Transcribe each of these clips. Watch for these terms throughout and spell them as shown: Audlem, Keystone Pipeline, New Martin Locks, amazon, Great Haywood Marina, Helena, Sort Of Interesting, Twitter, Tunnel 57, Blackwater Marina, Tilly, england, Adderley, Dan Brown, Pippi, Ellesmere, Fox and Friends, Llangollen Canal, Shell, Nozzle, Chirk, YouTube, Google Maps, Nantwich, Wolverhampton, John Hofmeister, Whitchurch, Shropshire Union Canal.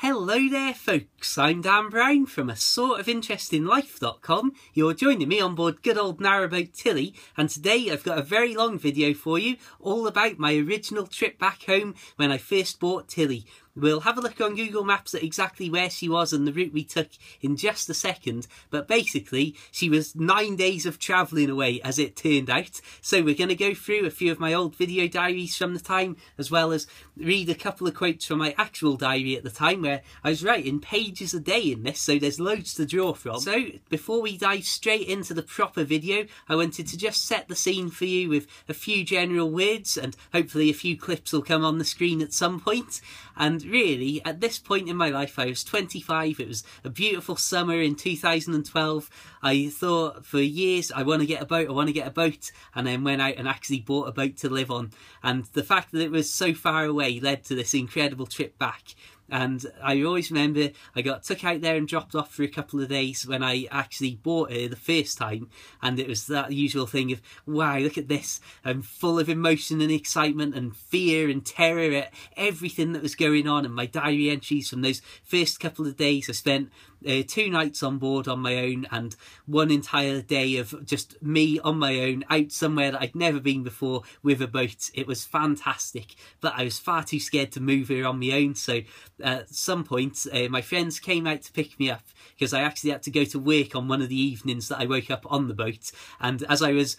Hello there folks, I'm Dan Brown from a Sort Of Interesting Life.com. You're joining me on board good old narrowboat Tilly, and today I've got a very long video for you all about my original trip back home when I first bought Tilly. We'll have a look on Google Maps at exactly where she was and the route we took in just a second, but basically she was 9 days of travelling away as it turned out. So we're going to go through a few of my old video diaries from the time, as well as read a couple of quotes from my actual diary at the time where I was writing pages a day in this, so there's loads to draw from. So before we dive straight into the proper video, I wanted to just set the scene for you with a few general words, and hopefully a few clips will come on the screen at some point. And really, at this point in my life, I was 25, it was a beautiful summer in 2012, I thought for years, I want to get a boat, and then went out and actually bought a boat to live on. And the fact that it was so far away led to this incredible trip back. And I always remember I got took out there and dropped off for a couple of days when I actually bought her the first time, and it was that usual thing of, wow, look at this, I'm full of emotion and excitement and fear and terror at everything that was going on. And my diary entries from those first couple of days, I spent 2 nights on board on my own and 1 entire day of just me on my own out somewhere that I'd never been before with a boat. It was fantastic, but I was far too scared to move her on my own, so at some point my friends came out to pick me up because I actually had to go to work on one of the evenings that I woke up on the boat. And as I was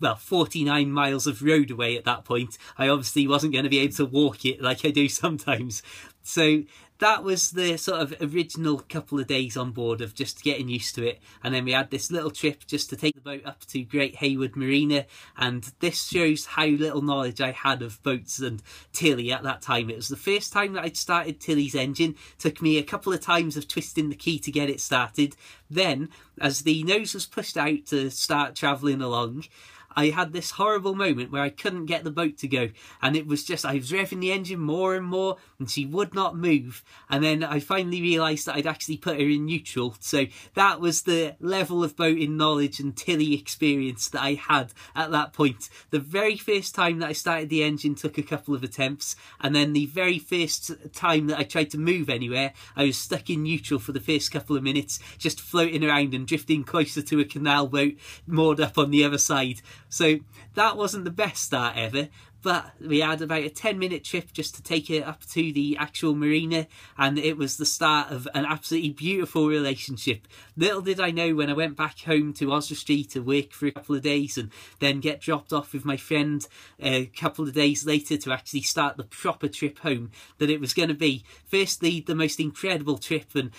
well 49 miles of road away at that point, I obviously wasn't going to be able to walk it like I do sometimes. So that was the sort of original couple of days on board of just getting used to it. And then we had this little trip just to take the boat up to Great Haywood Marina. And this shows how little knowledge I had of boats and Tilly at that time. It was the first time that I'd started Tilly's engine. It took me a couple of times of twisting the key to get it started. Then, as the nose was pushed out to start travelling along, I had this horrible moment where I couldn't get the boat to go, and it was just, I was revving the engine more and more and she would not move, and then I finally realised that I'd actually put her in neutral. So that was the level of boating knowledge and Tilly experience that I had at that point. The very first time that I started the engine took a couple of attempts, and then the very first time that I tried to move anywhere, I was stuck in neutral for the first couple of minutes, just floating around and drifting closer to a canal boat moored up on the other side. So that wasn't the best start ever, but we had about a 10-minute trip just to take her up to the actual marina, and it was the start of an absolutely beautiful relationship. Little did I know when I went back home to Oswestry to work for a couple of days and then get dropped off with my friend a couple of days later to actually start the proper trip home, that it was going to be firstly the most incredible trip and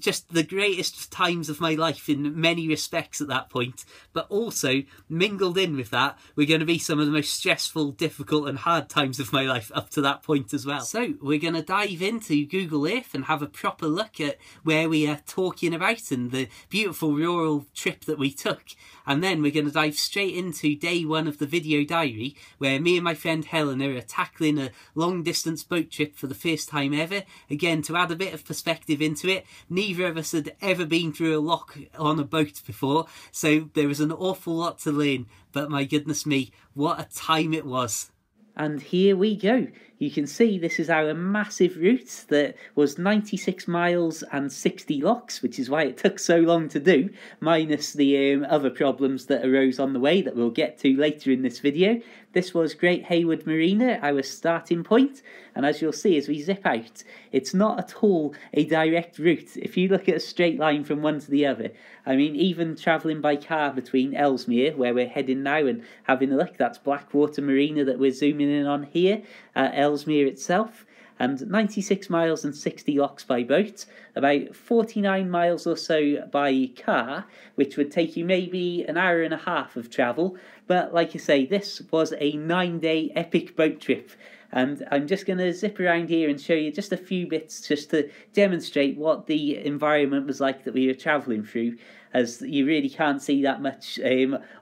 just the greatest times of my life in many respects at that point, but also mingled in with that were going to be some of the most stressful, difficult and hard times of my life up to that point as well. So we're going to dive into Google Earth and have a proper look at where we are talking about and the beautiful rural trip that we took. And then we're going to dive straight into day 1 of the video diary, where me and my friend Helena are tackling a long distance boat trip for the first time ever. Again, to add a bit of perspective into it, neither of us had ever been through a lock on a boat before, so there was an awful lot to learn. But my goodness me, what a time it was. And here we go. You can see this is our massive route that was 96 miles and 60 locks, which is why it took so long to do, minus the other problems that arose on the way that we'll get to later in this video. This was Great Haywood Marina, our starting point, and as you'll see as we zip out, it's not at all a direct route. If you look at a straight line from one to the other, I mean, even travelling by car between Ellesmere, where we're heading now, and having a look, that's Blackwater Marina that we're zooming in on here, Ellesmere itself, and 96 miles and 60 locks by boat, about 49 miles or so by car, which would take you maybe 1.5 hours of travel. But like I say, this was a 9-day epic boat trip. And I'm just going to zip around here and show you just a few bits just to demonstrate what the environment was like that we were travelling through, as you really can't see that much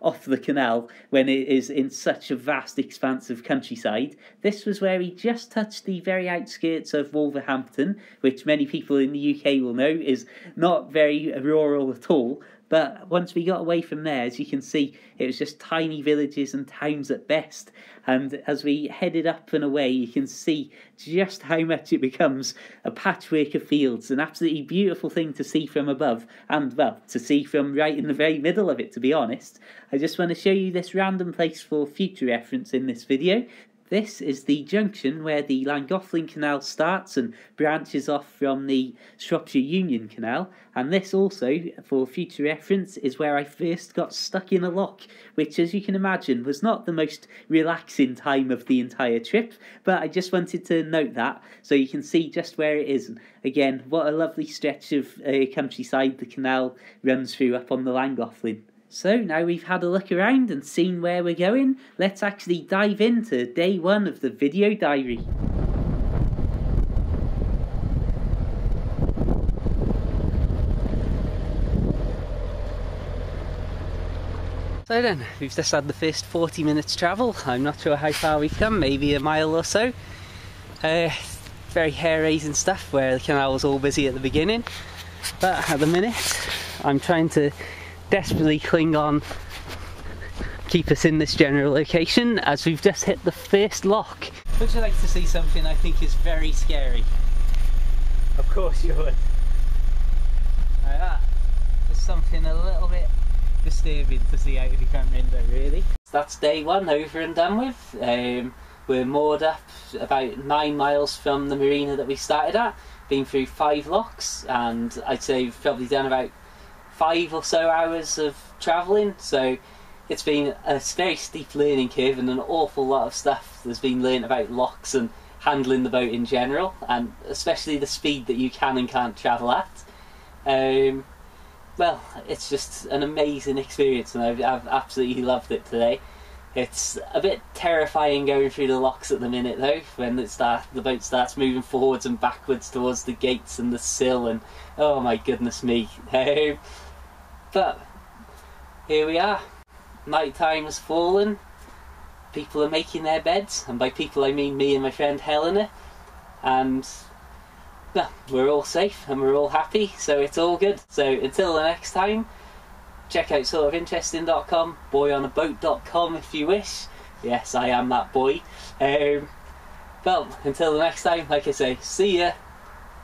off the canal when it is in such a vast expanse of countryside. This was where we just touched the very outskirts of Wolverhampton, which many people in the UK will know is not very rural at all. But once we got away from there, as you can see, it was just tiny villages and towns at best. And as we headed up and away, you can see just how much it becomes a patchwork of fields. An absolutely beautiful thing to see from above, and, well, to see from right in the very middle of it, to be honest. I just want to show you this random place for future reference in this video. This is the junction where the Llangollen Canal starts and branches off from the Shropshire Union Canal, and this also, for future reference, is where I first got stuck in a lock, which, as you can imagine, was not the most relaxing time of the entire trip, but I just wanted to note that, so you can see just where it is. Again, what a lovely stretch of countryside the canal runs through up on the Llangollen. So now we've had a look around and seen where we're going, let's actually dive into day one of the video diary. So then, we've just had the first 40 minutes travel. I'm not sure how far we've come, maybe a mile or so. Very hair-raising stuff where the canal was all busy at the beginning, but at the minute I'm trying to desperately cling on, keep us in this general location, as we've just hit the first lock. Would you like to see something I think is very scary? Of course you would. Like that. There's something a little bit disturbing to see out of your front window, really. That's day one over and done with. We're moored up about 9 miles from the marina that we started at, been through 5 locks, and I'd say we've probably done about 5 or so hours of travelling, so it's been a very steep learning curve and an awful lot of stuff that's been learnt about locks and handling the boat in general, and especially the speed that you can and can't travel at. Well, it's just an amazing experience, and I've absolutely loved it today. It's a bit terrifying going through the locks at the minute though, when the boat starts moving forwards and backwards towards the gates and the sill, and oh my goodness me. But here we are, night time has fallen, people are making their beds, and by people I mean me and my friend Helena, and well, we're all safe and we're all happy, so it's all good. So until the next time, check out sortofinteresting.com, boyonaboat.com if you wish, yes I am that boy. Well, until the next time, like I say, see ya.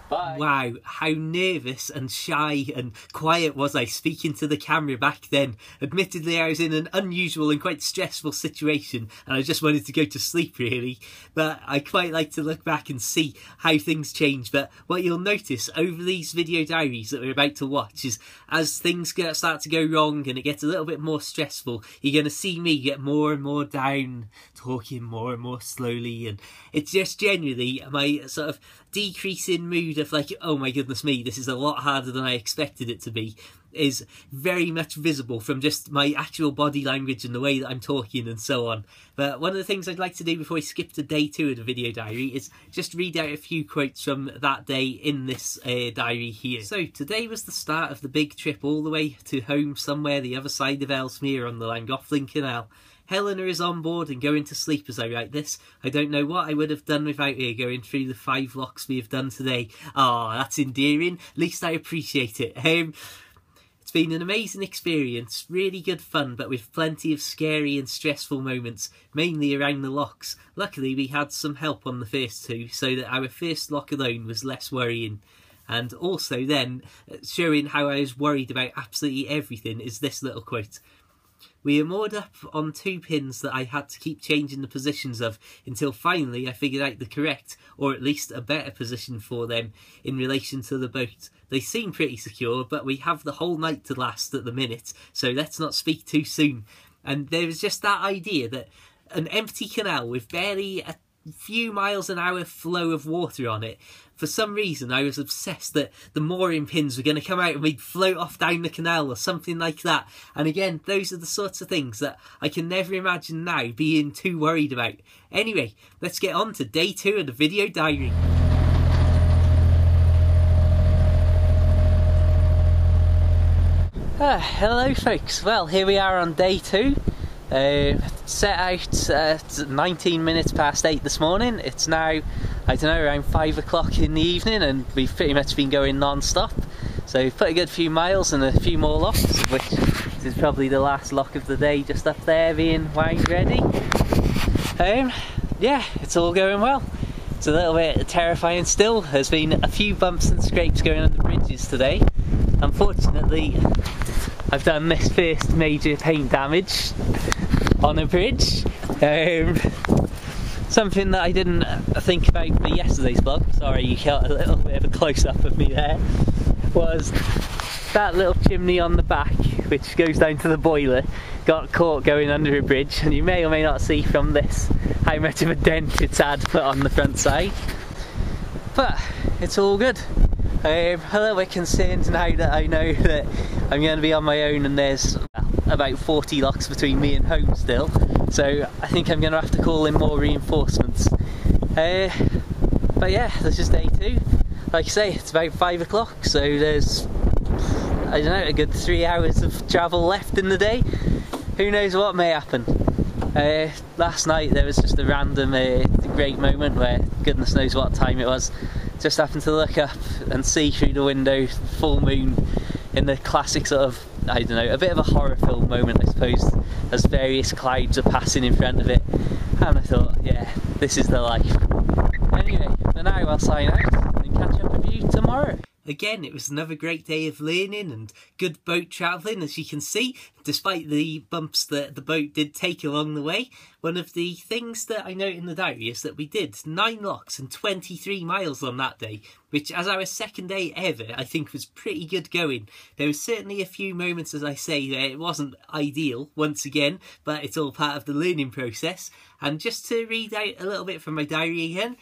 Bye. Wow, how nervous and shy and quiet was I speaking to the camera back then. Admittedly, I was in an unusual and quite stressful situation and I just wanted to go to sleep really, but I quite like to look back and see how things change. But what you'll notice over these video diaries that we're about to watch is, as things start to go wrong and it gets a little bit more stressful, you're going to see me get more and more down, talking more and more slowly, and it's just generally my sort of decreasing mood of like, oh my goodness me, this is a lot harder than I expected it to be, is very much visible from just my actual body language and the way that I'm talking and so on. But one of the things I'd like to do before I skip to day two of the video diary is just read out a few quotes from that day in this diary here. So today was the start of the big trip all the way to home, somewhere the other side of Ellesmere on the Llangollen Canal. Helena is on board and going to sleep as I write this. I don't know what I would have done without her going through the 5 locks we have done today. Ah, that's endearing. At least I appreciate it. It's been an amazing experience, really good fun, but with plenty of scary and stressful moments, mainly around the locks. Luckily we had some help on the first two, so that our first lock alone was less worrying. And also then, showing how I was worried about absolutely everything, is this little quote. We are moored up on 2 pins that I had to keep changing the positions of until finally I figured out the correct, or at least a better position for them in relation to the boat. They seem pretty secure, but we have the whole night to last at the minute, so let's not speak too soon. And there was just that idea that an empty canal with barely a few miles an hour flow of water on it, for some reason I was obsessed that the mooring pins were going to come out and we'd float off down the canal or something like that. And again, those are the sorts of things that I can never imagine now being too worried about. Anyway, let's get on to day two of the video diary. Hello folks, well here we are on day two. Set out 19 minutes past 8 this morning. It's now, I don't know, around 5 o'clock in the evening, and we've pretty much been going non-stop. So put a good few miles and a few more locks, which is probably the last lock of the day, just up there being wind ready. Yeah, it's all going well. It's a little bit terrifying still. There's been a few bumps and scrapes going on the bridges today. Unfortunately, I've done this first major paint damage on a bridge. Something that I didn't think about for yesterday's vlog, sorry you got a little bit of a close-up of me there, was that little chimney on the back, which goes down to the boiler, got caught going under a bridge, and you may or may not see from this how much of a dent it's had put on the front side. But it's all good. I'm a little bit concerned now that I know that I'm going to be on my own and there's about 40 locks between me and home still, so I think I'm going to have to call in more reinforcements. But yeah, this is day two. Like I say, it's about 5 o'clock, so there's, I don't know, a good 3 hours of travel left in the day. Who knows what may happen. Last night there was just a random great moment where goodness knows what time it was. Just happened to look up and see through the window, full moon, in the classic sort of, I don't know, a bit of a horror film moment I suppose, as various clouds are passing in front of it, and I thought, yeah, this is the life. Anyway, for now I'll sign out and catch up with you tomorrow. Again, it was another great day of learning and good boat travelling, as you can see, despite the bumps that the boat did take along the way. One of the things that I note in the diary is that we did 9 locks and 23 miles on that day, which as our second day ever, I think was pretty good going. There was certainly a few moments, as I say, where it wasn't ideal, once again, but it's all part of the learning process. And just to read out a little bit from my diary again,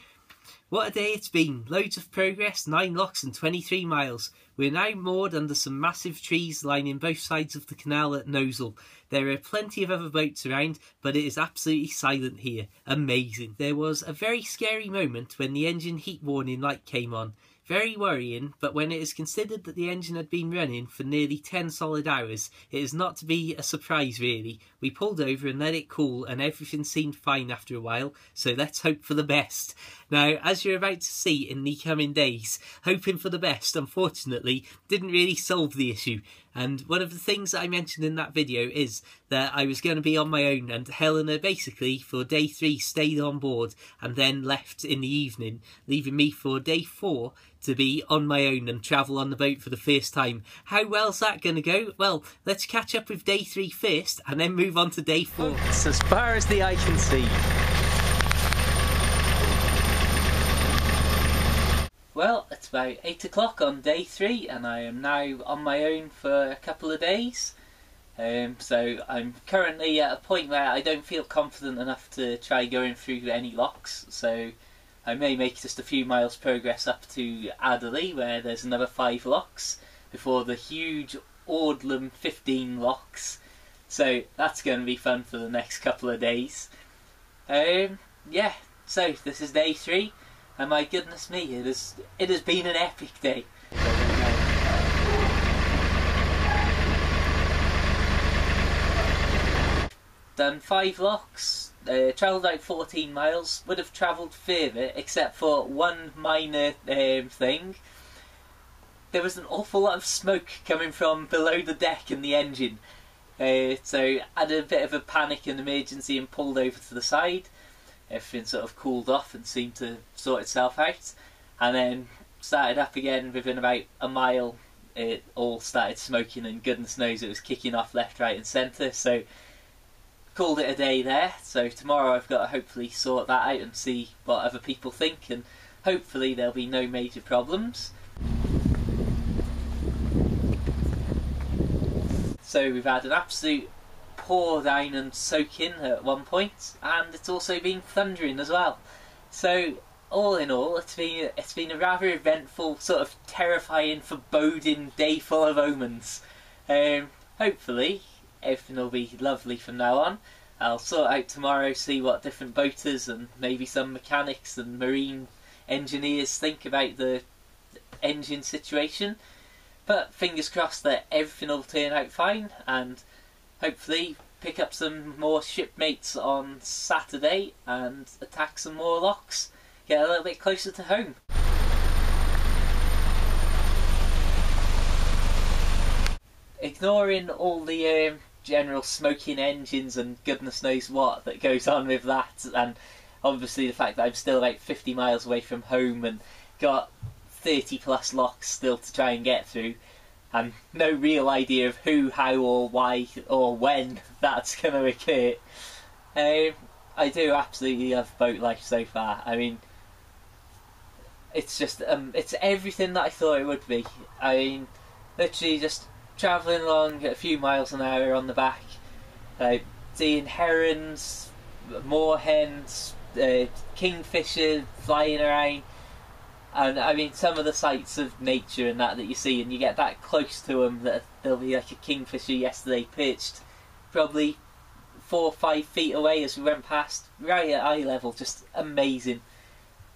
what a day it's been, loads of progress, 9 locks and 23 miles. We're now moored under some massive trees lining both sides of the canal at Nozzle. There are plenty of other boats around, but it is absolutely silent here. Amazing. There was a very scary moment when the engine heat warning light came on. Very worrying, but when it is considered that the engine had been running for nearly 10 solid hours, it is not to be a surprise really. We pulled over and let it cool and everything seemed fine after a while, so let's hope for the best. Now, as you're about to see in the coming days, hoping for the best, unfortunately, didn't really solve the issue. And one of the things that I mentioned in that video is that I was going to be on my own, and Helena basically for day 3 stayed on board and then left in the evening, leaving me for day 4 to be on my own and travel on the boat for the first time. How well's that going to go? Well, let's catch up with day 3 first and then move on to day 4. It's as far as the eye can see. Well, it's about 8 o'clock on day 3 and I am now on my own for a couple of days. So I'm currently at a point where I don't feel confident enough to try going through any locks, so I may make just a few miles progress up to Adderley, where there's another 5 locks before the huge Audlem 15 locks. So that's going to be fun for the next couple of days. Yeah, so this is day 3. And my goodness me, it has been an epic day. Done 5 locks, travelled out 14 miles, would have travelled further except for one minor thing. There was an awful lot of smoke coming from below the deck and the engine. So I had a bit of a panic and emergency and pulled over to the side. Everything sort of cooled off and seemed to sort itself out, and then started up again. Within about a mile it all started smoking and goodness knows it was kicking off left, right and centre, so called it a day there. So tomorrow I've got to hopefully sort that out and see what other people think, and hopefully there'll be no major problems. So we've had an absolute pour down and soak in at one point, and it's also been thundering as well. So all in all, it's been a rather eventful, sort of terrifying, foreboding day full of omens. Hopefully everything will be lovely from now on. I'll sort out tomorrow, see what different boaters and maybe some mechanics and marine engineers think about the engine situation, but fingers crossed that everything will turn out fine, and hopefully pick up some more shipmates on Saturday and attack some more locks, get a little bit closer to home. Ignoring all the general smoking engines and goodness knows what that goes on with that, and obviously the fact that I'm still like 50 miles away from home and got 30 plus locks still to try and get through, and no real idea of who, how or why or when that's going to occur. I do absolutely love boat life so far. I mean, it's just, it's everything that I thought it would be. I mean, literally just travelling along at a few miles an hour on the back, seeing herons, moorhens, kingfisher flying around, and I mean some of the sights of nature and that you see, and you get that close to them that there'll be like a kingfisher yesterday perched probably 4 or 5 feet away as we went past, right at eye level, just amazing.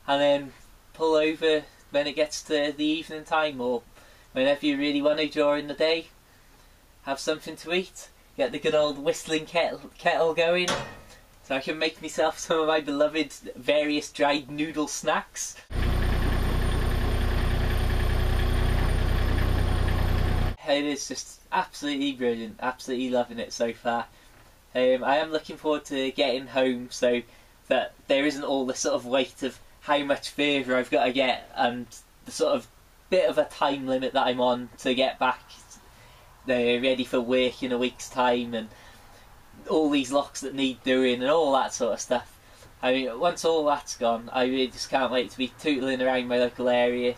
And then pull over when it gets to the evening time, or whenever you really want to during the day, have something to eat, get the good old whistling kettle going, so I can make myself some of my beloved various dried noodle snacks. It is just absolutely brilliant, absolutely loving it so far. I am looking forward to getting home so that there isn't all this sort of weight of how much further I've got to get and the sort of bit of a time limit that I'm on to get back ready for work in a week's time, and all these locks that need doing and all that sort of stuff. I mean, once all that's gone, I really just can't wait to be tootling around my local area,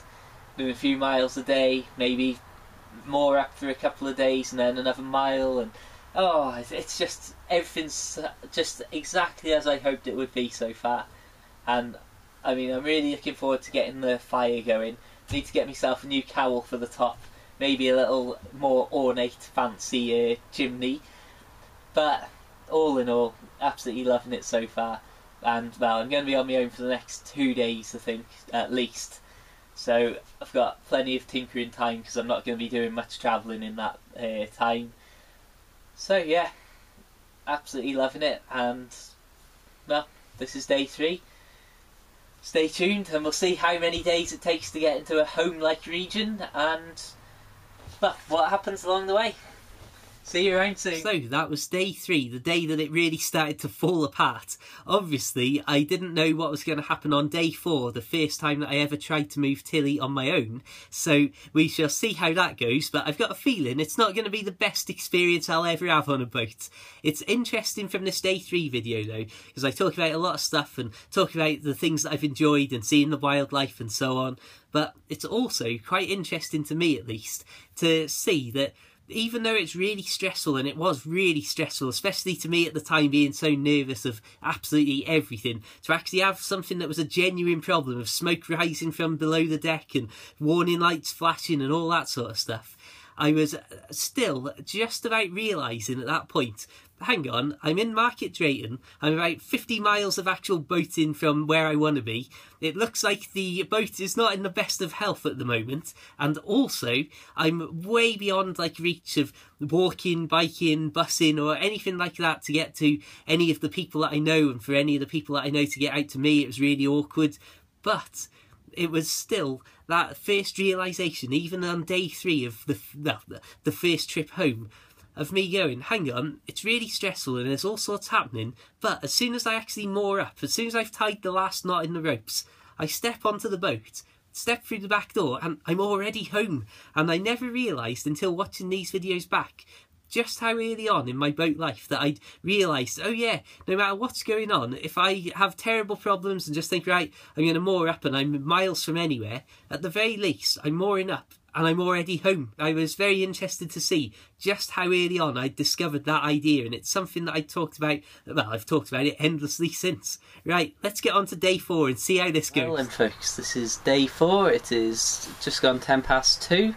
doing a few miles a day, maybe more after a couple of days, and then another mile, and oh, it's just, everything's just exactly as I hoped it would be so far. And I mean, I'm really looking forward to getting the fire going. Need to get myself a new cowl for the top, maybe a little more ornate, fancy chimney. But all in all, absolutely loving it so far. And well, I'm going to be on my own for the next 2 days, I think, at least. So I've got plenty of tinkering time because I'm not going to be doing much travelling in that time. So yeah, absolutely loving it. And well, this is day 3. Stay tuned and we'll see how many days it takes to get into a home-like region and well, what happens along the way. See you around soon. So that was day 3, the day that it really started to fall apart. Obviously, I didn't know what was going to happen on day 4, the first time that I ever tried to move Tilly on my own. So we shall see how that goes, but I've got a feeling it's not going to be the best experience I'll ever have on a boat. It's interesting from this day 3 video though, because I talk about a lot of stuff and talk about the things that I've enjoyed and seeing the wildlife and so on. But it's also quite interesting to me, at least, to see that even though it's really stressful, and it was really stressful, especially to me at the time, being so nervous of absolutely everything, to actually have something that was a genuine problem of smoke rising from below the deck and warning lights flashing and all that sort of stuff, I was still just about realising at that point, hang on, I'm in Market Drayton, I'm about 50 miles of actual boating from where I want to be, it looks like the boat is not in the best of health at the moment, and also I'm way beyond like reach of walking, biking, bussing or anything like that to get to any of the people that I know, and for any of the people that I know to get out to me it was really awkward. But it was still that first realisation, even on day 3 of the first trip home, of me going, hang on, it's really stressful and there's all sorts happening, but as soon as I actually moor up, as soon as I've tied the last knot in the ropes, I step onto the boat, step through the back door, and I'm already home. And I never realised until watching these videos back just how early on in my boat life that I'd realised, oh yeah, no matter what's going on, if I have terrible problems and just think, right, I'm going to moor up and I'm miles from anywhere, at the very least, I'm mooring up and I'm already home. I was very interested to see just how early on I discovered that idea, and it's something that I talked about, well, I've talked about it endlessly since. Right, let's get on to day 4 and see how this goes. Well then folks, this is day 4, it is just gone 2:10,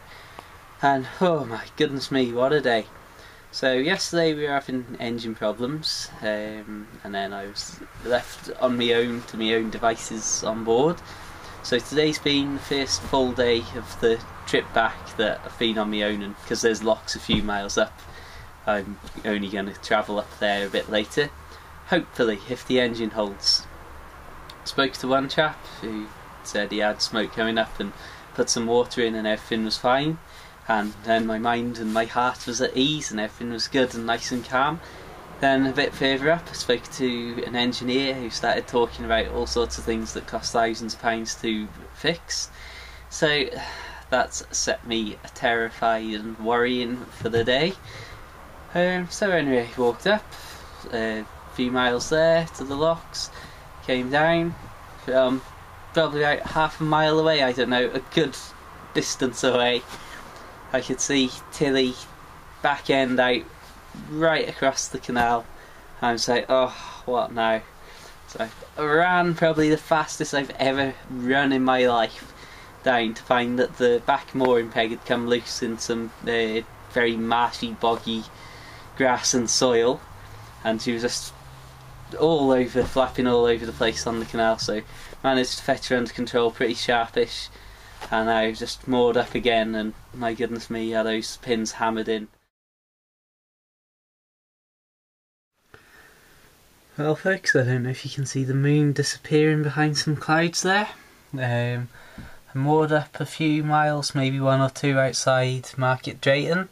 and oh my goodness me, what a day. So yesterday we were having engine problems, and then I was left on my own to my own devices on board. So today's been the first full day of the trip back that I've been on my own, and because there's locks a few miles up, I'm only going to travel up there a bit later, hopefully, if the engine holds. Spoke to one chap who said he had smoke coming up and put some water in and everything was fine, and then my mind and my heart was at ease and everything was good and nice and calm. Then a bit further up I spoke to an engineer who started talking about all sorts of things that cost thousands of pounds to fix. So that's set me terrified and worrying for the day. So anyway, walked up a few miles there to the locks, came down, probably about half a mile away, I don't know, a good distance away, I could see Tilly back end out right across the canal. I was like, oh, what now? So I ran probably the fastest I've ever run in my life down to find that the back mooring peg had come loose in some very marshy, boggy grass and soil, and she was just all over, flapping all over the place on the canal, so managed to fetch her under control pretty sharpish, and I was just moored up again, and my goodness me, how those pins hammered in. Well folks, I don't know if you can see the moon disappearing behind some clouds there. I moored up a few miles, maybe one or two outside Market Drayton.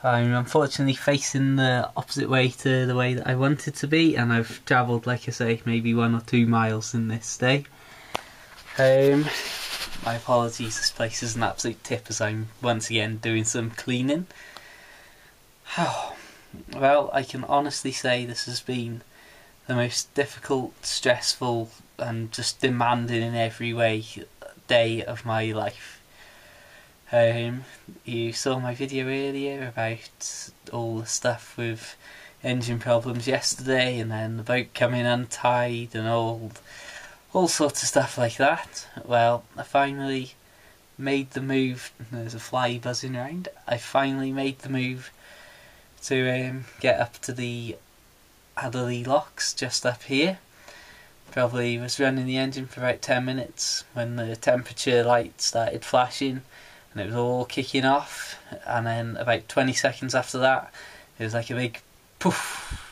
I'm unfortunately facing the opposite way to the way that I wanted to be, and I've travelled, like I say, maybe 1 or 2 miles in this day. My apologies, this place is an absolute tip as I'm once again doing some cleaning. Well, I can honestly say this has been the most difficult, stressful and just demanding in every way day of my life. You saw my video earlier about all the stuff with engine problems yesterday, and then the boat coming untied and all sorts of stuff like that. Well, I finally made the move. There's a fly buzzing around. I finally made the move to get up to the Adderley locks just up here. Probably was running the engine for about 10 minutes when the temperature light started flashing. And it was all kicking off, and then about 20 seconds after that it was like a big poof,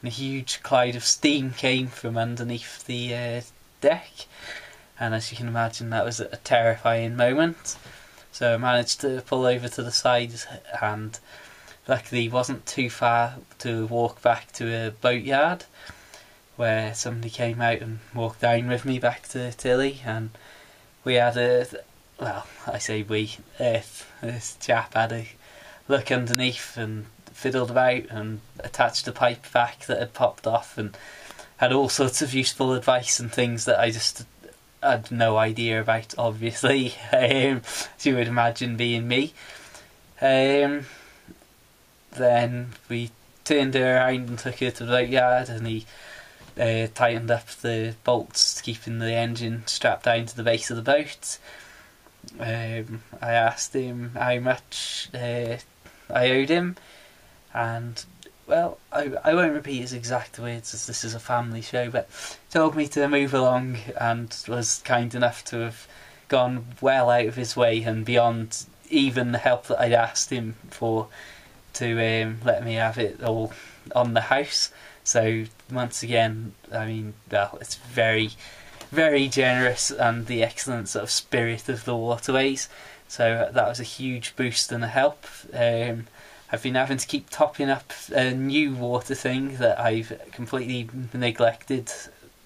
and a huge cloud of steam came from underneath the deck, and as you can imagine that was a terrifying moment. So I managed to pull over to the side, and luckily wasn't too far to walk back to a boatyard where somebody came out and walked down with me back to Tilly, and we had a... well, I say we, this chap had a look underneath and fiddled about and attached a pipe back that had popped off and had all sorts of useful advice and things that I just had no idea about, obviously, as you would imagine being me. Then we turned her around and took her to the boatyard, and he tightened up the bolts keeping the engine strapped down to the base of the boat. I asked him how much I owed him, and well, I won't repeat his exact words as this is a family show, but he told me to move along and was kind enough to have gone well out of his way and beyond even the help that I'd asked him for to let me have it all on the house. So once again, I mean, well, it's very generous, and the excellent sort of spirit of the waterways, so that was a huge boost and a help. I've been having to keep topping up a new water thing that I've completely neglected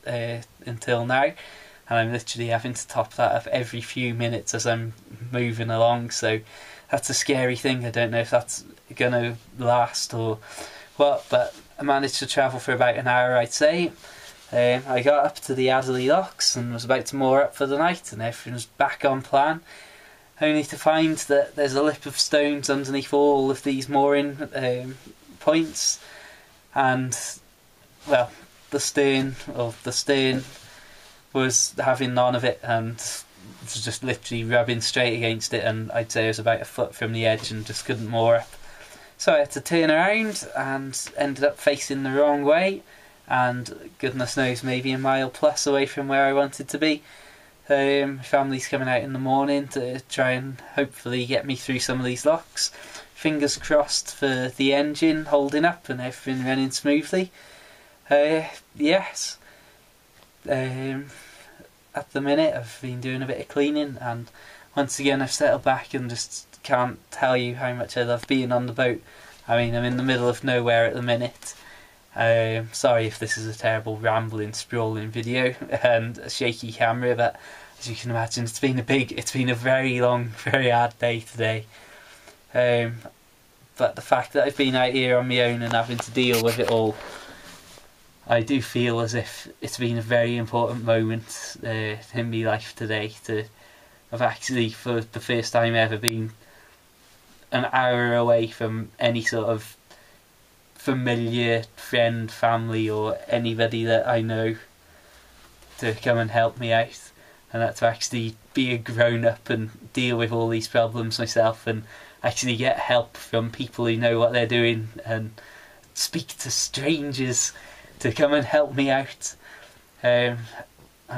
until now, and I'm literally having to top that up every few minutes as I'm moving along, so that's a scary thing. I don't know if that's gonna last or what, but I managed to travel for about an hour, I'd say. I got up to the Adderley locks and was about to moor up for the night, and everything was back on plan, only to find that there's a lip of stones underneath all of these mooring points, and well, the stern was having none of it and was just literally rubbing straight against it, and I'd say I was about a foot from the edge and just couldn't moor up. So I had to turn around and ended up facing the wrong way, and goodness knows, maybe a mile plus away from where I wanted to be. Family's coming out in the morning to try and hopefully get me through some of these locks. Fingers crossed for the engine holding up and everything running smoothly. Yes. At the minute I've been doing a bit of cleaning, and once again I've settled back and just can't tell you how much I love being on the boat. I mean, I'm in the middle of nowhere at the minute. Sorry if this is a terrible rambling, sprawling video and a shaky camera, but as you can imagine, it's been a very long, very hard day today. But the fact that I've been out here on my own and having to deal with it all, I do feel as if it's been a very important moment in my life today. I've actually, for the first time ever, been an hour away from any sort of familiar friend, family or anybody that I know to come and help me out, and that to actually be a grown-up and deal with all these problems myself and actually get help from people who know what they're doing and speak to strangers to come and help me out. And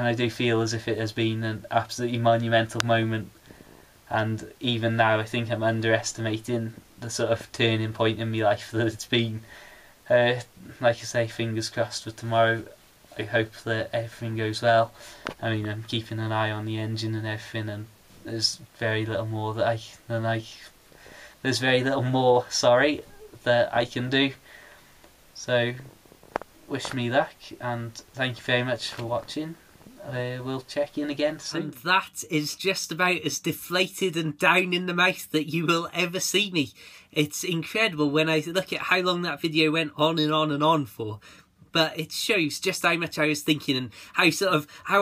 I do feel as if it has been an absolutely monumental moment, and even now I think I'm underestimating the sort of turning point in my life that it's been. Like I say, fingers crossed for tomorrow. I hope that everything goes well. I mean, I'm keeping an eye on the engine and everything, and there's very little more that I can do. So wish me luck, and thank you very much for watching. We'll check in again soon. And that is just about as deflated and down in the mouth that you will ever see me. It's incredible when I look at how long that video went on and on and on for. But it shows just how much I was thinking and how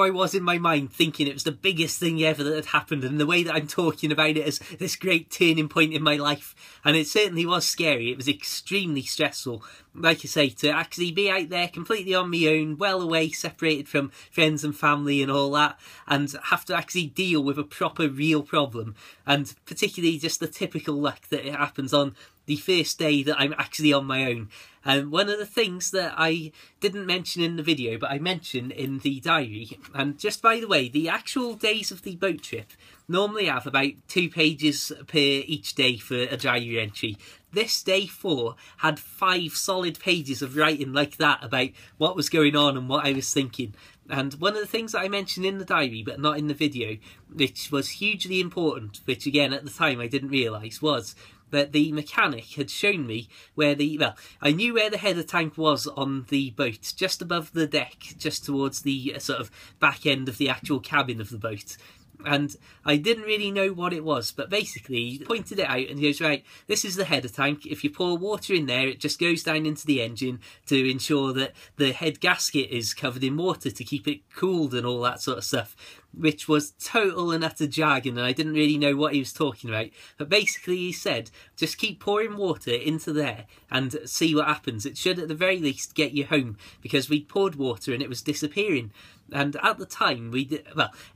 I was in my mind thinking it was the biggest thing ever that had happened, and the way that I'm talking about it as this great turning point in my life. And it certainly was scary. It was extremely stressful. Like I say, to actually be out there completely on my own, well away, separated from friends and family and all that, and have to actually deal with a proper real problem. And particularly just the typical luck that it happens on the first day that I'm actually on my own. And one of the things that I didn't mention in the video, but I mentioned in the diary, and just by the way, the actual days of the boat trip normally have about 2 pages per each day for a diary entry. This day 4 had 5 solid pages of writing like that about what was going on and what I was thinking. And one of the things that I mentioned in the diary but not in the video, which was hugely important, which again at the time I didn't realise, was that the mechanic had shown me where the, well, I knew where the header tank was on the boat, just above the deck, just towards the sort of back end of the actual cabin of the boat. And I didn't really know what it was, but basically he pointed it out and he goes, right, this is the header tank. If you pour water in there, it just goes down into the engine to ensure that the head gasket is covered in water to keep it cooled and all that sort of stuff, which was total and utter jargon, and I didn't really know what he was talking about. But basically he said, just keep pouring water into there and see what happens. It should at the very least get you home, because we poured water and it was disappearing. And at the time,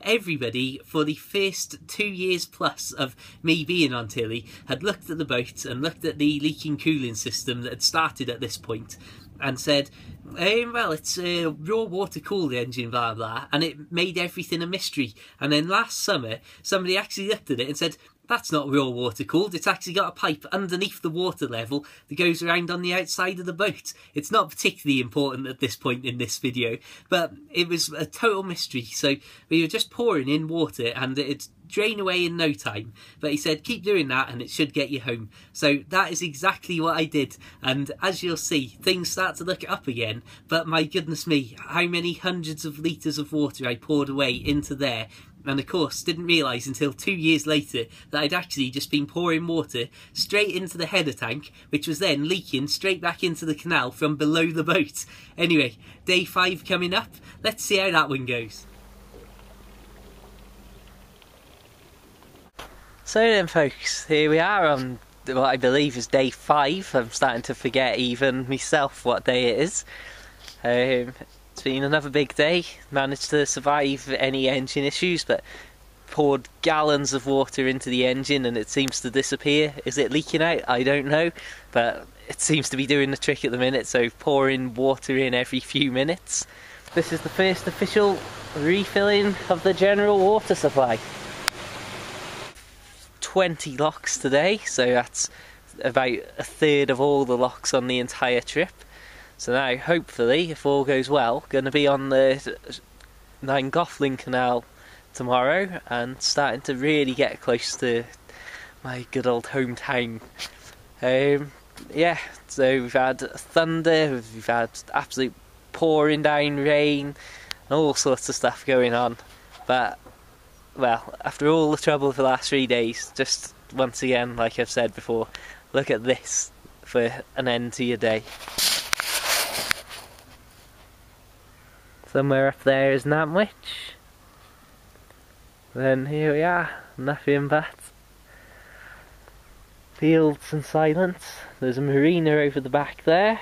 everybody for the first 2 years plus of me being on Tilly had looked at the boat and looked at the leaking cooling system that had started at this point and said, well, it's raw water cooled engine, blah blah, and it made everything a mystery. And then last summer somebody actually looked at it and said, that's not raw water cooled, it's actually got a pipe underneath the water level that goes around on the outside of the boat. It's not particularly important at this point in this video, but it was a total mystery. So we were just pouring in water and it'd drain away in no time, but he said keep doing that and it should get you home. So that is exactly what I did, and as you'll see, things start to look up again, but my goodness me, how many hundreds of litres of water I poured away into there. And of course didn't realise until 2 years later that I'd actually just been pouring water straight into the header tank, which was then leaking straight back into the canal from below the boat. Anyway, day 5 coming up, let's see how that one goes. So then folks, here we are on what I believe is day 5, I'm starting to forget even myself what day it is. It's been another big day, managed to survive any engine issues, but poured gallons of water into the engine and it seems to disappear. Is it leaking out? I don't know, but it seems to be doing the trick at the minute, so pouring water in every few minutes. This is the first official refilling of the general water supply. 20 locks today, so that's about 1/3 of all the locks on the entire trip. So now, hopefully, if all goes well, going to be on the Llangollen Canal tomorrow and starting to really get close to my good old hometown. Yeah, so we've had thunder, we've had absolute pouring down rain, and all sorts of stuff going on. But, well, after all the trouble for the last 3 days, just once again, like I've said before, look at this for an end to your day. Somewhere up there is Nantwich. Then here we are, nothing but fields and silence. There's a marina over the back there,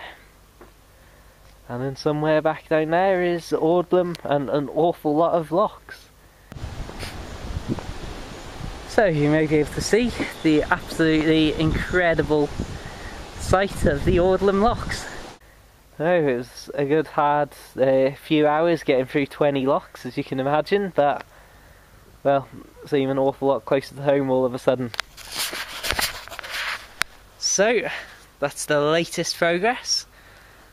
and then somewhere back down there is Audlem and an awful lot of locks. So you may be able to see the absolutely incredible sight of the Audlem locks. Oh, it was a good hard few hours getting through 20 locks, as you can imagine, but well, seem an awful lot closer to home all of a sudden. So, that's the latest progress.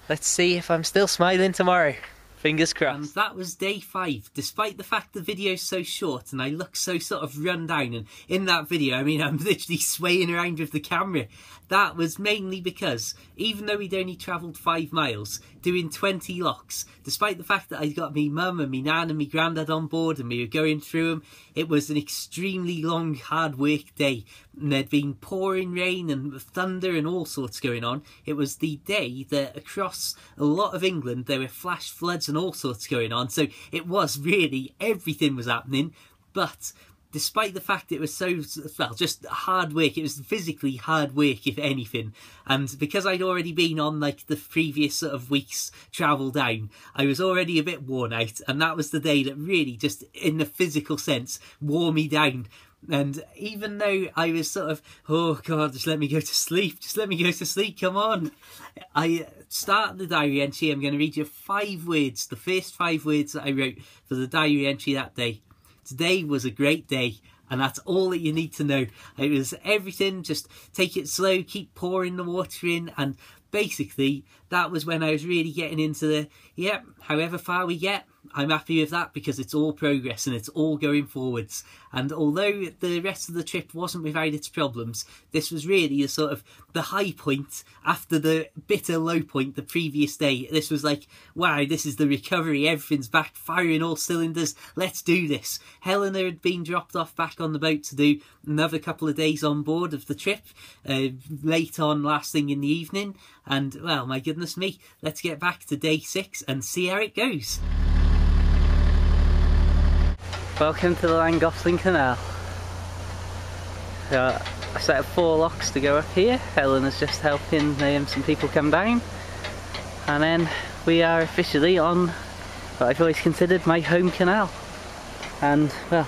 Let's see if I'm still smiling tomorrow. Fingers crossed. And that was day 5. Despite the fact the video's so short and I look so sort of run down, and in that video, I mean, I'm literally swaying around with the camera. That was mainly because, even though we'd only travelled 5 miles, doing 20 locks, despite the fact that I'd got me mum and me nan and me grandad on board and we were going through them, it was an extremely long, hard work day. And there'd been pouring rain and thunder and all sorts going on. It was the day that across a lot of England there were flash floods and all sorts going on, so it was really, everything was happening. But despite the fact it was so, well, just hard work, it was physically hard work if anything, and because I'd already been on like the previous sort of week's travel down, I was already a bit worn out, and that was the day that really just in the physical sense wore me down. And even though I was sort of, oh god, just let me go to sleep, just let me go to sleep, come on, I start the diary entry. I'm going to read you 5 words, the first 5 words that I wrote for the diary entry that day. Today was a great day, and that's all that you need to know. It was everything, just take it slow, keep pouring the water in, and basically that was when I was really getting into the, yep, however far we get, I'm happy with that because it's all progress and it's all going forwards. And although the rest of the trip wasn't without its problems, this was really a sort of the high point after the bitter low point the previous day. This was like, wow, this is the recovery, everything's back firing all cylinders, let's do this. Helena had been dropped off back on the boat to do another couple of days on board of the trip, late on last thing in the evening, and well, my goodness me, let's get back to day 6 and see how it goes. Welcome to the Llangollen Canal. A set of 4 locks to go up here. Helena's just helping some people come down, and then we are officially on what I've always considered my home canal. And well,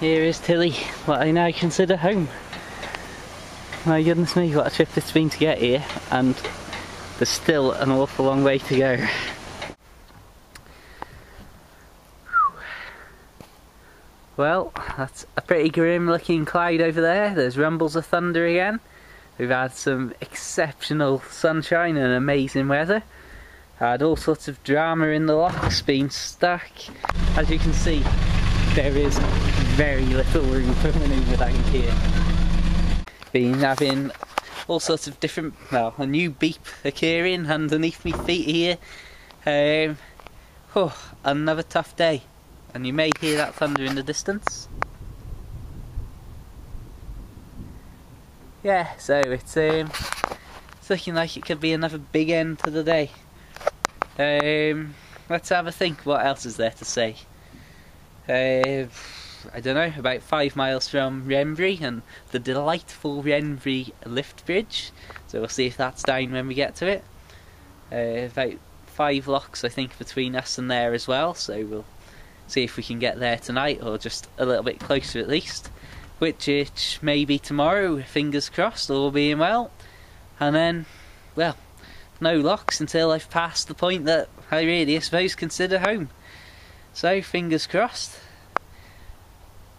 here is Tilly, what I now consider home. My goodness me, what a trip it's been to get here, and there's still an awful long way to go. Well, that's a pretty grim looking cloud over there. There's rumbles of thunder again. We've had some exceptional sunshine and amazing weather. Had all sorts of drama in the locks, being stuck. As you can see, there is very little room for manoeuvre down here. Been having all sorts of different, well, a new beep occurring underneath my feet here. Oh, another tough day. And you may hear that thunder in the distance. Yeah, so it's looking like it could be another big end to the day. Let's have a think. What else is there to say? I don't know. About 5 miles from Wrenbury and the delightful Wrenbury lift bridge. So we'll see if that's down when we get to it. About 5 locks, I think, between us and there as well. So we'll see if we can get there tonight, or just a little bit closer at least. Whitchurch maybe tomorrow, fingers crossed, all being well. And then, well, no locks until I've passed the point that I really, I suppose, consider home. So, fingers crossed.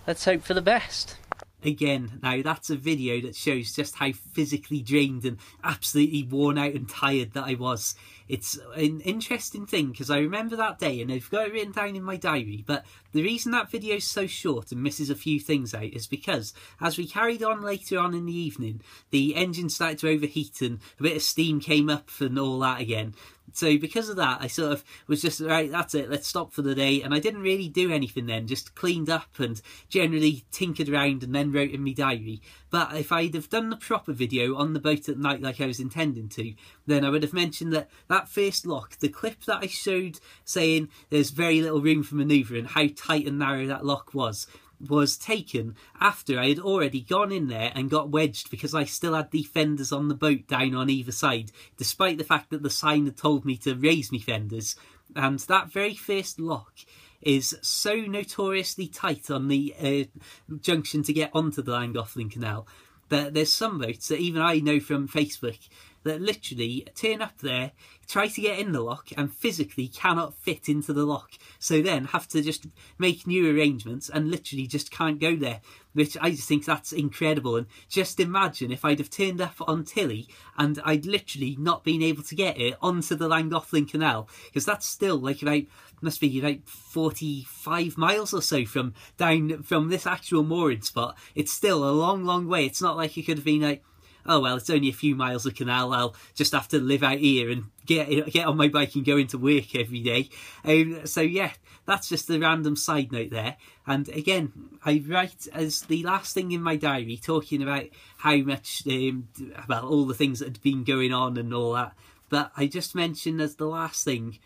Let's hope for the best. Again, now that's a video that shows just how physically drained and absolutely worn out and tired that I was. It's an interesting thing because I remember that day and I've got it written down in my diary, but the reason that video is so short and misses a few things out is because as we carried on later on in the evening, the engine started to overheat and a bit of steam came up and all that again. So because of that, I sort of was just, right, that's it, let's stop for the day. And I didn't really do anything then, just cleaned up and generally tinkered around and then wrote in my diary. But if I'd have done the proper video on the boat at night like I was intending to, then I would have mentioned that that first lock, the clip that I showed saying there's very little room for manoeuvre and how tight and narrow that lock was taken after I had already gone in there and got wedged because I still had the fenders on the boat down on either side, despite the fact that the sign had told me to raise me fenders. And that very first lock is so notoriously tight on the junction to get onto the Llangollen Canal that there's some boats that even I know from Facebook that literally turn up there, try to get in the lock and physically cannot fit into the lock, so then have to just make new arrangements and literally just can't go there, which I just think that's incredible. And just imagine if I'd have turned up on Tilly and I'd literally not been able to get it onto the Llangollen Canal, because that's still like about, must be about 45 miles or so from down from this actual mooring spot. It's still a long, long way. It's not like it could have been like, oh well, it's only a few miles of canal, I'll just have to live out here and get on my bike and go into work every day. So yeah, that's just a random side note there. And again, I write as the last thing in my diary talking about how much, about all the things that had been going on and all that. But I just mentioned as the last thing,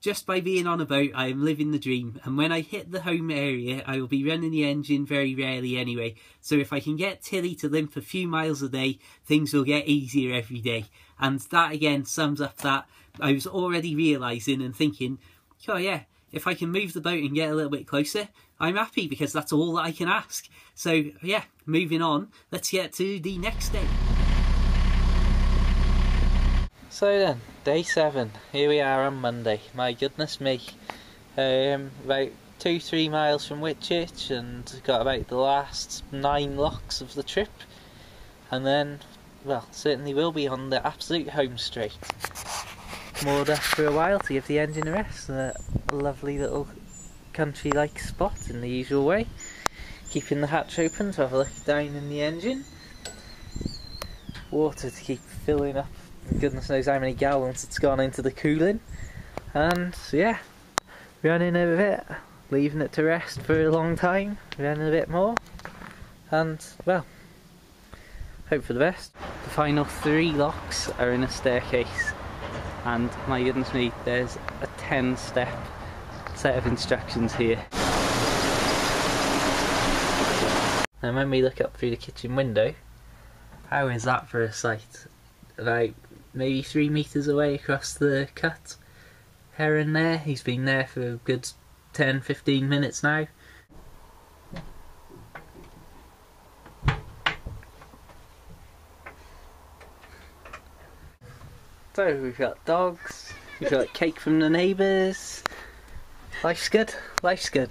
just by being on a boat, I am living the dream, and when I hit the home area, I will be running the engine very rarely anyway, so if I can get Tilly to limp a few miles a day, things will get easier every day. And that again sums up that I was already realising and thinking, oh yeah, if I can move the boat and get a little bit closer, I'm happy, because that's all that I can ask. So yeah, moving on, let's get to the next day. So then, day 7, here we are on Monday. My goodness me, about 2-3 miles from Whitchurch, and got about the last 9 locks of the trip, and then, well, certainly will be on the absolute home straight. Moored up for a while to give the engine a rest in a lovely little country-like spot in the usual way, keeping the hatch open to have a look down in the engine, water to keep filling up. Goodness knows how many gallons it's gone into the cooling, and yeah, running a bit, leaving it to rest for a long time, running a bit more, and well, hope for the best. The final 3 locks are in a staircase, and my goodness me, there's a 10-step set of instructions here. And when we look up through the kitchen window, how is that for a sight? About maybe 3 metres away across the cut. Heron there, he's been there for a good 10-15 minutes now. So we've got dogs, we've got cake from the neighbours. Life's good, life's good.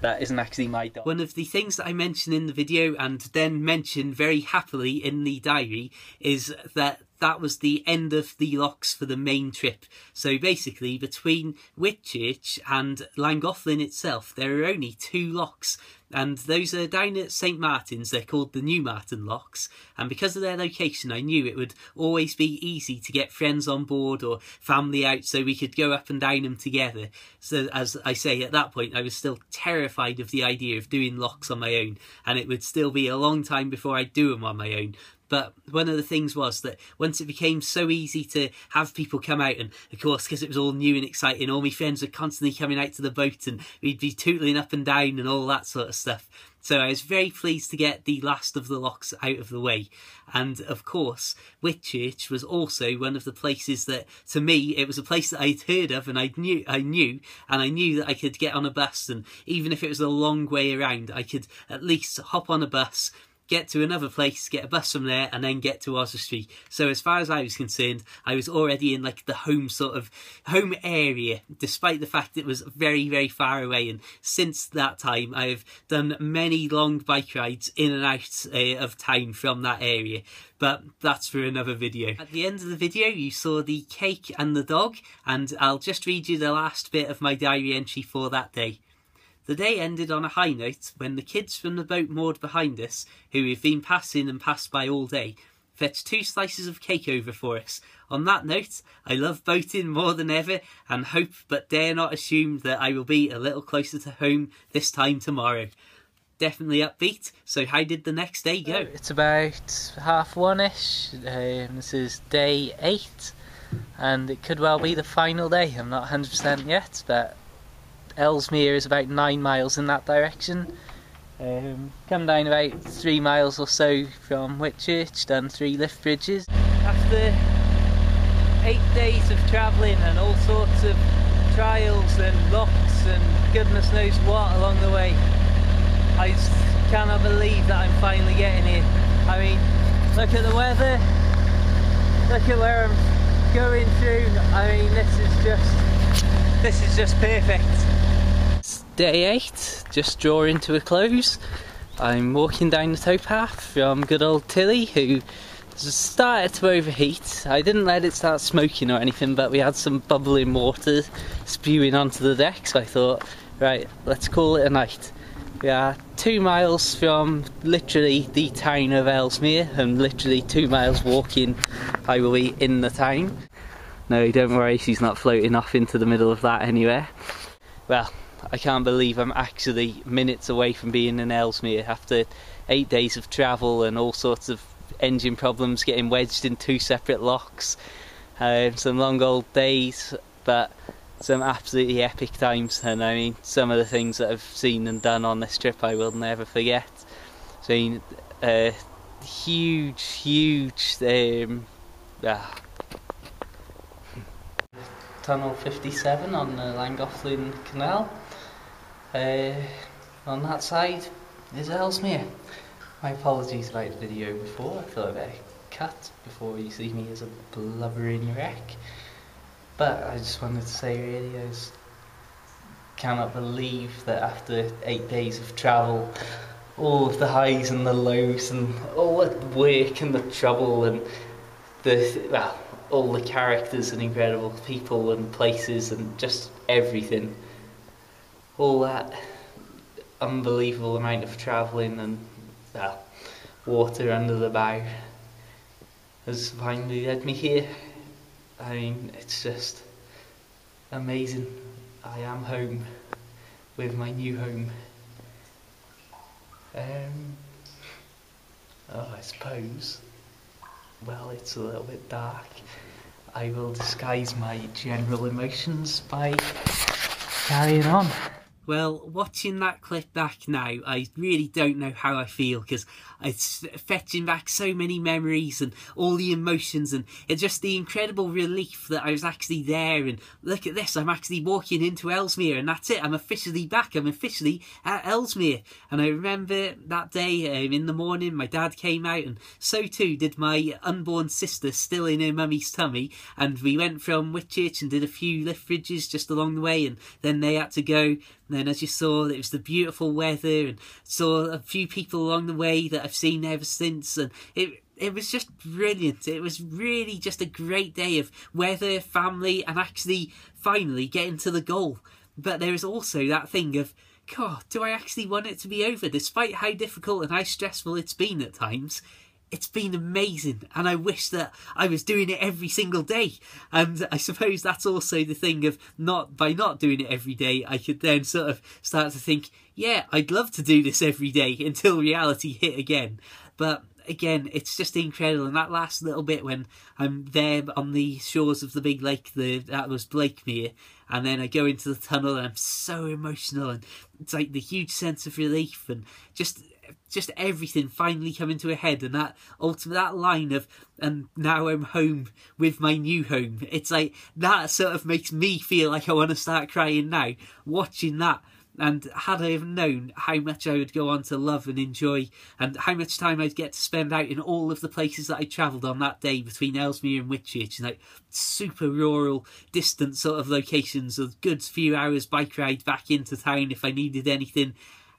That isn't actually my dog. One of the things that I mention in the video and then mention very happily in the diary is that that was the end of the locks for the main trip. So basically between Whitchurch and Llangollen itself, there are only 2 locks, and those are down at St. Martin's. They're called the New Martin Locks, and because of their location I knew it would always be easy to get friends on board or family out, so we could go up and down them together. So as I say, at that point I was still terrified of the idea of doing locks on my own, and it would still be a long time before I'd do them on my own. But one of the things was that once it became so easy to have people come out, and of course because it was all new and exciting, all my friends were constantly coming out to the boat and we'd be tootling up and down and all that sort of stuff. So I was very pleased to get the last of the locks out of the way. And of course, Whitchurch was also one of the places that, to me, it was a place that I'd heard of, and I knew that I could get on a bus, and even if it was a long way around, I could at least hop on a bus, get to another place, get a bus from there, and then get to Oswestry. So as far as I was concerned, I was already in like the home area, despite the fact it was very, very far away. And since that time, I have done many long bike rides in and out of town from that area. But that's for another video. At the end of the video, you saw the cake and the dog, and I'll just read you the last bit of my diary entry for that day. The day ended on a high note when the kids from the boat moored behind us, who we've been passing and passed by all day, fetched 2 slices of cake over for us. On that note, I love boating more than ever and hope but dare not assume that I will be a little closer to home this time tomorrow. Definitely upbeat. So how did the next day go? It's about 1:30-ish. This is day 8 and it could well be the final day. I'm not 100% yet, but Ellesmere is about 9 miles in that direction. Come down about 3 miles or so from Whitchurch, done 3 lift bridges. After 8 days of travelling and all sorts of trials and rocks and goodness knows what along the way, I just cannot believe that I'm finally getting here. I mean, look at the weather, look at where I'm going through. I mean, this is just perfect. Day 8, just drawing to a close. I'm walking down the towpath from good old Tilly, who started to overheat. I didn't let it start smoking or anything, but we had some bubbling water spewing onto the deck, so I thought, right, let's call it a night. We are 2 miles from literally the town of Ellesmere, and literally 2 miles walking I will be in the town. No, don't worry, she's not floating off into the middle of that anywhere. Well, I can't believe I'm actually minutes away from being in Ellesmere after 8 days of travel and all sorts of engine problems, getting wedged in 2 separate locks, some long old days, but some absolutely epic times. And I mean, some of the things that I've seen and done on this trip I will never forget. Seen huge Tunnel 57 on the Llangollen Canal. On that side is Ellesmere. My apologies about the video before, I thought I better cut before you see me as a blubbering wreck. But I just wanted to say, really, I just cannot believe that after 8 days of travel, all of the highs and the lows and all the work and the trouble and the, well, all the characters and incredible people and places and just everything, all that unbelievable amount of travelling and water under the bow has finally led me here. I mean, it's just amazing. I am home with my new home. I suppose, well, it's a little bit dark. I will disguise my general emotions by carrying on. Well, watching that clip back now, I really don't know how I feel, because it's fetching back so many memories and all the emotions, and it's just the incredible relief that I was actually there, and look at this, I'm actually walking into Ellesmere, and that's it, I'm officially back, I'm officially at Ellesmere. And I remember that day in the morning, my dad came out, and so too did my unborn sister, still in her mummy's tummy, and we went from Whitchurch and did a few lift bridges just along the way, and then they had to go. And then, as you saw, it was the beautiful weather, and saw a few people along the way that I've seen ever since, and it was just brilliant. It was really just a great day of weather, family, and actually finally getting to the goal. But there is also that thing of, God, do I actually want it to be over? Despite how difficult and how stressful it's been at times, it's been amazing, and I wish that I was doing it every single day. And I suppose that's also the thing of, not by not doing it every day, I could then sort of start to think, yeah, I'd love to do this every day until reality hit again. But again, it's just incredible. And that last little bit when I'm there on the shores of the big lake, that was Blakemere, and then I go into the tunnel and I'm so emotional, and it's like the huge sense of relief and just everything finally coming to a head, and that ultimate, that line of, and now I'm home with my new home. It's like that sort of makes me feel like I want to start crying now watching that. and had I have known how much I would go on to love and enjoy, and how much time I'd get to spend out in all of the places that I travelled on that day between Ellesmere and Whitchurch, like super rural, distant sort of locations, with good few hours bike ride back into town if I needed anything.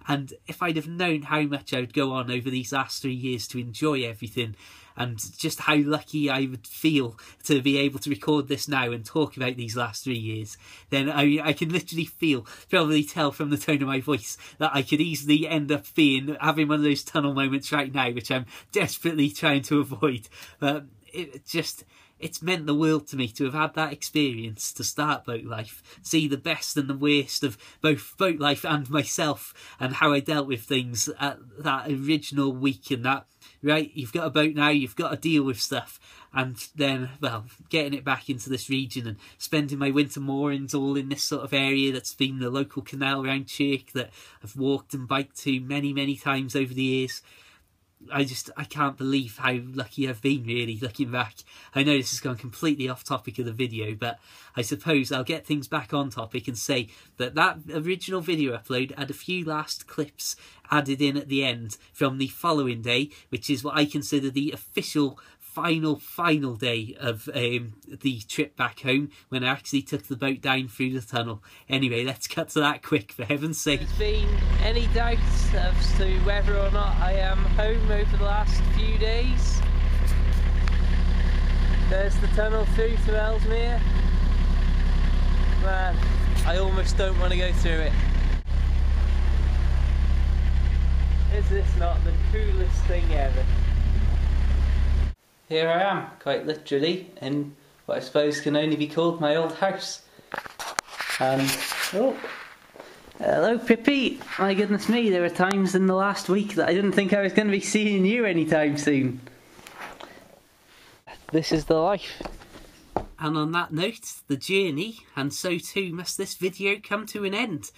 And if I'd have known how much I would go on over these last 3 years to enjoy everything, and just how lucky I would feel to be able to record this now and talk about these last 3 years, then I can literally feel, probably tell from the tone of my voice, that I could easily end up having one of those tunnel moments right now, which I'm desperately trying to avoid. But it's meant the world to me to have had that experience, to start boat life, see the best and the worst of both boat life and myself, and how I dealt with things at that original week, and that, right, you've got a boat now, you've got to deal with stuff, and then, well, getting it back into this region and spending my winter moorings all in this sort of area that's been the local canal around Chirk that I've walked and biked to many, many times over the years. I can't believe how lucky I've been, really, looking back. I know this has gone completely off topic of the video, but I suppose I'll get things back on topic and say that that original video upload had a few last clips added in at the end from the following day, which is what I consider the official final day of the trip back home, when I actually took the boat down through the tunnel. Anyway, let's cut to that quick, for heaven's sake. There's been any doubts as to whether or not I am home over the last few days. There's the tunnel through to Ellesmere. Man, I almost don't want to go through it. Is this not the coolest thing ever? Here I am, quite literally, in what I suppose can only be called my old house. And, oh, hello Pippi! My goodness me, there were times in the last week that I didn't think I was going to be seeing you anytime soon. This is the life. And on that note, the journey, and so too must this video, come to an end.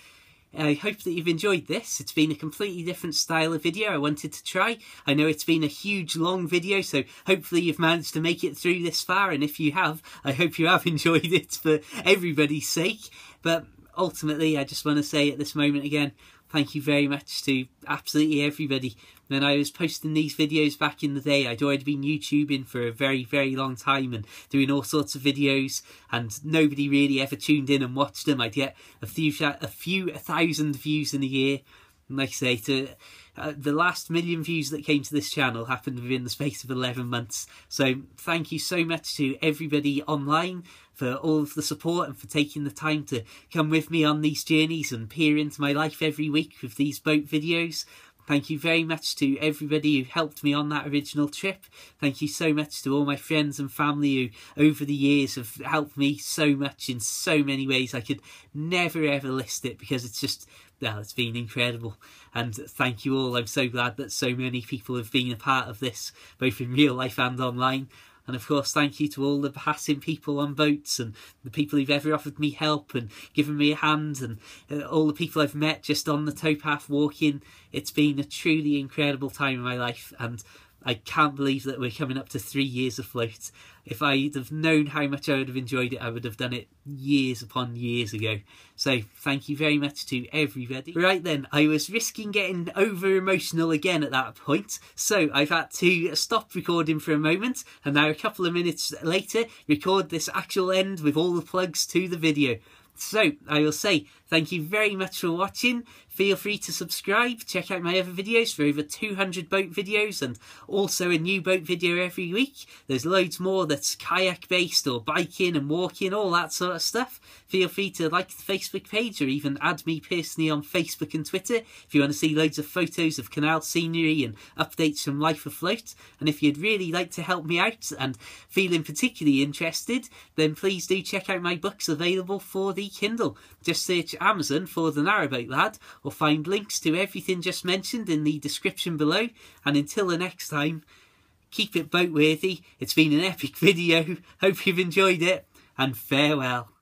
I hope that you've enjoyed this. It's been a completely different style of video I wanted to try. I know it's been a huge long video, so hopefully you've managed to make it through this far, and if you have, I hope you have enjoyed it for everybody's sake. But ultimately, I just want to say at this moment again, thank you very much to absolutely everybody. When I was posting these videos back in the day, I'd already been YouTubing for a very, very long time and doing all sorts of videos, and nobody really ever tuned in and watched them. I'd get a few thousand views in a year. And like I say, the last million views that came to this channel happened within the space of 11 months. So thank you so much to everybody online for all of the support and for taking the time to come with me on these journeys and peer into my life every week with these boat videos. Thank you very much to everybody who helped me on that original trip. Thank you so much to all my friends and family who over the years have helped me so much in so many ways. I could never ever list it, because it's just, well, it's been incredible. And thank you all. I'm so glad that so many people have been a part of this, both in real life and online. And of course, thank you to all the passing people on boats, and the people who've ever offered me help and given me a hand, and all the people I've met just on the towpath walking. It's been a truly incredible time in my life, and I can't believe that we're coming up to 3 years afloat. If I'd have known how much I would have enjoyed it, I would have done it years upon years ago. So thank you very much to everybody. Right then, I was risking getting over emotional again at that point, so I've had to stop recording for a moment, and now a couple of minutes later, record this actual end with all the plugs to the video. So I will say thank you very much for watching. Feel free to subscribe, check out my other videos for over 200 boat videos, and also a new boat video every week. There's loads more that's kayak based or biking and walking, all that sort of stuff. Feel free to like the Facebook page, or even add me personally on Facebook and Twitter if you want to see loads of photos of canal scenery and updates from life afloat. And if you'd really like to help me out and feeling particularly interested, then please do check out my books available for the Kindle. Just search Amazon for The Narrowboat Lad, or find links to everything just mentioned in the description below. And until the next time, keep it boatworthy. It's been an epic video. Hope you've enjoyed it, and farewell.